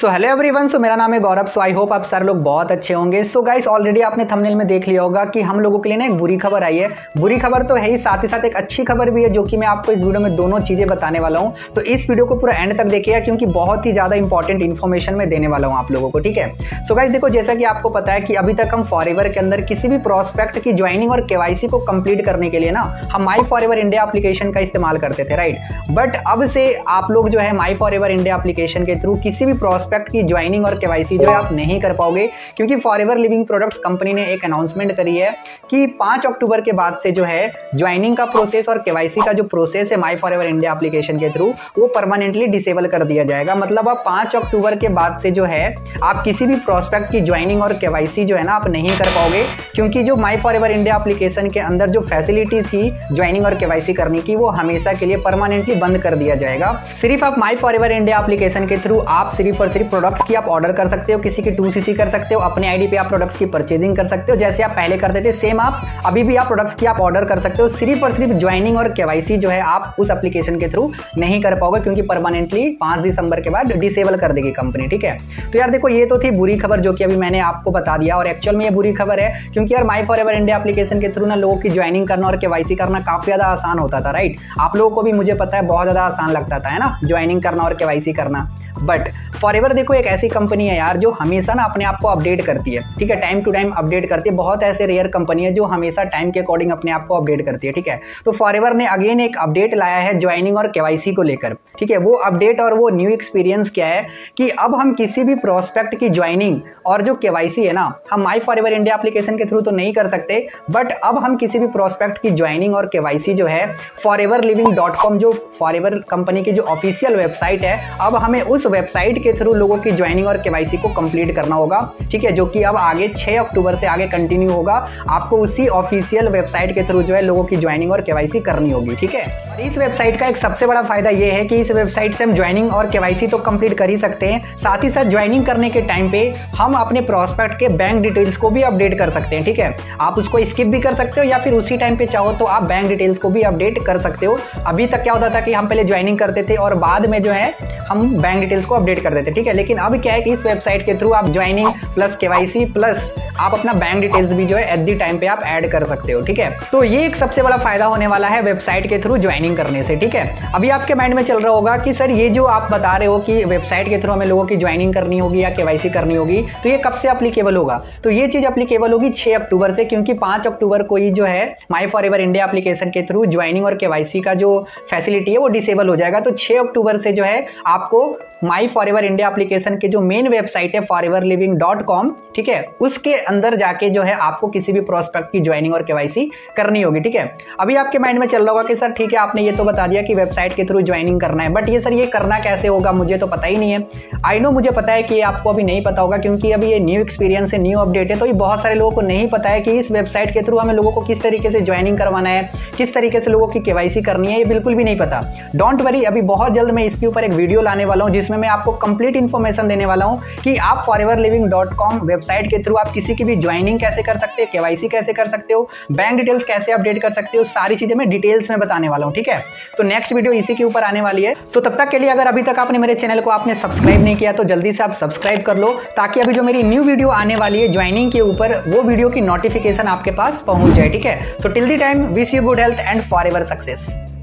So hello everyone, सो मेरा नाम है गौरव। सो आई होप आप सारे लोग बहुत अच्छे होंगे। सो गाइस, ऑलरेडी आपने थंबनेल में देख लिया होगा कि हम लोगों के लिए ना एक बुरी खबर आई है। बुरी खबर तो है ही, साथ ही साथ एक अच्छी खबर भी है, जो कि मैं आपको इस वीडियो में दोनों चीज़ें बताने वाला हूँ। तो इस वीडियो को पूरा एंड तक देखिएगा, क्योंकि बहुत ही ज़्यादा इंपॉर्टेंट इन्फॉर्मेशन मैं देने वाला हूँ आप लोगों को, ठीक है। सो गाइस देखो, जैसा कि आपको पता है कि अभी तक हम फॉरएवर के अंदर किसी भी प्रोस्पेक्ट की ज्वाइनिंग और केवाईसी को कंप्लीट करने के लिए ना हम माई फॉरएवर इंडिया एप्लीकेशन का इस्तेमाल करते थे, राइट। बट अब से आप लोग जो है माई फॉरएवर इंडिया एप्लीकेशन के थ्रू किसी भी प्रोस्पेक्ट की ज्वाइनिंग और केवाईसी जो है आप नहीं कर पाओगे, क्योंकि फॉरएवर लिविंग प्रोडक्ट्स कंपनी ने एक अनाउंसमेंट करी है कि 5 अक्टूबर के बाद से जो है ज्वाइनिंग का प्रोसेस और केवाईसी का जो प्रोसेस है माई फॉरएवर इंडिया एप्लीकेशन के थ्रू, वो परमानेंटली डिसेबल कर दिया जाएगा। मतलब अब 5 अक्टूबर के बाद से जो है आप किसी भी प्रोस्पेक्ट की ज्वाइनिंग और केवाईसी जो है ना आप नहीं कर पाओगे, क्योंकि जो माई फॉरएवर इंडिया एप्लीकेशन के अंदर जो फैसिलिटी थी ज्वाइनिंग और केवाईसी करने की, वो हमेशा के लिए परमानेंटली बंद कर दिया जाएगा। सिर्फ आप माई फॉरएवर इंडिया एप्लीकेशन के थ्रू आप सिर्फ और सिर्फ प्रोडक्ट्स की आप ऑर्डर कर सकते हो, किसी की 2cc कर सकते हो, अपने आईडी पे आप प्रोडक्ट्स की परचेजिंग कर सकते हो, जैसे आप पहले करते थे सेम आप अभी भी आप प्रोडक्ट्स की आप ऑर्डर कर सकते हो। सिर्फ और सिर्फ ज्वाइनिंग और केवाईसी जो है आप उस एप्लीकेशन के थ्रू नहीं कर पाओगे, क्योंकि परमानेंटली 5 दिसंबर के बाद डिसेबल कर देगी कंपनी, ठीक है। तो यार देखो, ये तो थी बुरी खबर, जो कि अभी मैंने आपको बता दिया, और एक्चुअल में ये बुरी खबर है, क्योंकि यार माई फॉरएवर इंडिया एप्लीकेशन के थ्रू ना लोगों की ज्वाइनिंग करना और केवाईसी करना काफी ज्यादा आसान होता था, राइट। आप लोगों को भी मुझे पता है बहुत ज्यादा आसान लगता था, है ना, ज्वाइनिंग करना और केवाईसी करना। बट फॉरएवर देखो एक ऐसी कंपनी है यार जो हमेशा ना अपने आप को अपडेट करती है, ठीक है, टाइम टू टाइम अपडेट करती है। बहुत ऐसे रेयर कंपनी है जो हमेशा टाइम के अकॉर्डिंग अपने आप को अपडेट करती है, ठीक है। तो फॉरएवर ने अगेन एक अपडेट लाया है ज्वाइनिंग और केवाईसी को लेकर, ठीक है। वो अपडेट और वो न्यू एक्सपीरियंस क्या है कि अब हम किसी भी प्रोस्पेक्ट की ज्वाइनिंग और जो केवाईसी है ना हम माई फॉरएवर इंडिया एप्लीकेशन के थ्रू तो नहीं कर सकते, बट अब हम किसी भी प्रोस्पेक्ट की ज्वाइनिंग और केवाईसी जो है foreverliving.com, जो फॉरएवर कंपनी की जो ऑफिशियल वेबसाइट है, अब हमें उस वेबसाइट के थ्रू लोगों की ज्वाइनिंग और केवाईसी को कंप्लीट करना होगा, ठीक है, जो कि अब आगे 6 अक्टूबर से आगे कंटिन्यू होगा। आपको उसी ऑफिशियल वेबसाइट के थ्रू जो है लोगों की ज्वाइनिंग और केवाईसी करनी होगी, ठीक है। और इस वेबसाइट का एक सबसे बड़ा फायदा यह है कि इस वेबसाइट से हम ज्वाइनिंग और केवाईसी तो कंप्लीट कर ही सकते हैं, साथ ही साथ ज्वाइनिंग करने के टाइम पे हम अपने प्रोस्पेक्ट के बैंक डिटेल्स को भी अपडेट कर सकते हैं, ठीक है। आप उसको स्किप भी कर सकते हो, या फिर उसी टाइम पे चाहो तो आप बैंक डिटेल्स को भी अपडेट कर सकते हो। अभी तक क्या होता था कि हम पहले ज्वाइनिंग करते थे और बाद में जो है हम बैंक डिटेल्स को अपडेट कर देते, ठीक है। लेकिन अब क्या है कि इस वेबसाइट के थ्रू आप ज्वाइनिंग प्लस केवाईसी प्लस आप अपना बैंक डिटेल्स भी जो है एट दी टाइम पे आप ऐड कर सकते हो, ठीक है। तो ये एक सबसे बड़ा फायदा होने वाला है वेबसाइट के थ्रू ज्वाइनिंग करने से, ठीक है। अभी आपके माइंड में चल रहा होगा कि सर ये जो आप बता रहे हो कि वेबसाइट के थ्रू हमें लोगों की ज्वाइनिंग करनी होगी या केवाईसी करनी होगी, तो ये कब से एप्लीकेबल होगा? तो ये चीज एप्लीकेबल होगी 6 अक्टूबर से, क्योंकि 5 अक्टूबर को ही जो है माई फॉरएवर इंडिया एप्लीकेशन के थ्रू ज्वाइनिंग और केवाईसी का जो फैसिलिटी है वो डिसेबल हो जाएगा। तो 6 अक्टूबर से जो है आपको माई फॉरएवर इंडिया एप्लीकेशन के जो मेन वेबसाइट है foreverliving.com, ठीक है, उसके अंदर जाके जो है आपको किसी भी प्रोस्पेक्ट की ज्वाइनिंग और केवाईसी करनी होगी, ठीक है। अभी आपके माइंड में चल रहा होगा कि सर ठीक है, आपने ये तो बता दिया कि वेबसाइट के थ्रू ज्वाइनिंग करना है, बट ये सर ये करना कैसे होगा, मुझे तो पता ही नहीं है। आई नो मुझे पता है कि आपको अभी नहीं पता होगा, क्योंकि अभी ये न्यू एक्सपीरियंस है, न्यू अपडेट है, तो ये बहुत सारे लोगों को नहीं पता है कि इस वेबसाइट के थ्रू हमें लोगों को किस तरीके से ज्वाइनिंग करवाना है, किस तरीके से लोगों की केवाईसी करनी है, ये बिल्कुल भी नहीं पता। डोंट वरी, अभी बहुत जल्द मैं इसके ऊपर एक वीडियो लाने वाला हूँ, जिसमें मैं आपको कंप्लीट इंफॉर्मेशन देने वाला हूं कि आप foreverliving.com वेबसाइट के थ्रू आप किसी की भी ज्वाइनिंग कैसे कर सकते हो, केवाईसी कैसे कर सकते हो, बैंक डिटेल्स कैसे अपडेट कर सकते हो, सारी चीजें मैं डिटेल्स में बताने वाला हूं, ठीक है। तो नेक्स्ट वीडियो इसी के ऊपर आने वाली है। तो तब तक के लिए अगर अभी तक आपने मेरे चैनल को आपने सब्सक्राइब नहीं किया तो जल्दी से आप सब्सक्राइब कर लो, ताकि अभी जो मेरी न्यू वीडियो आने वाली है ज्वाइनिंग के ऊपर, वो वीडियो की नोटिफिकेशन आपके पास पहुंच जाए, ठीक है। So till the time, wish you good health and forever success.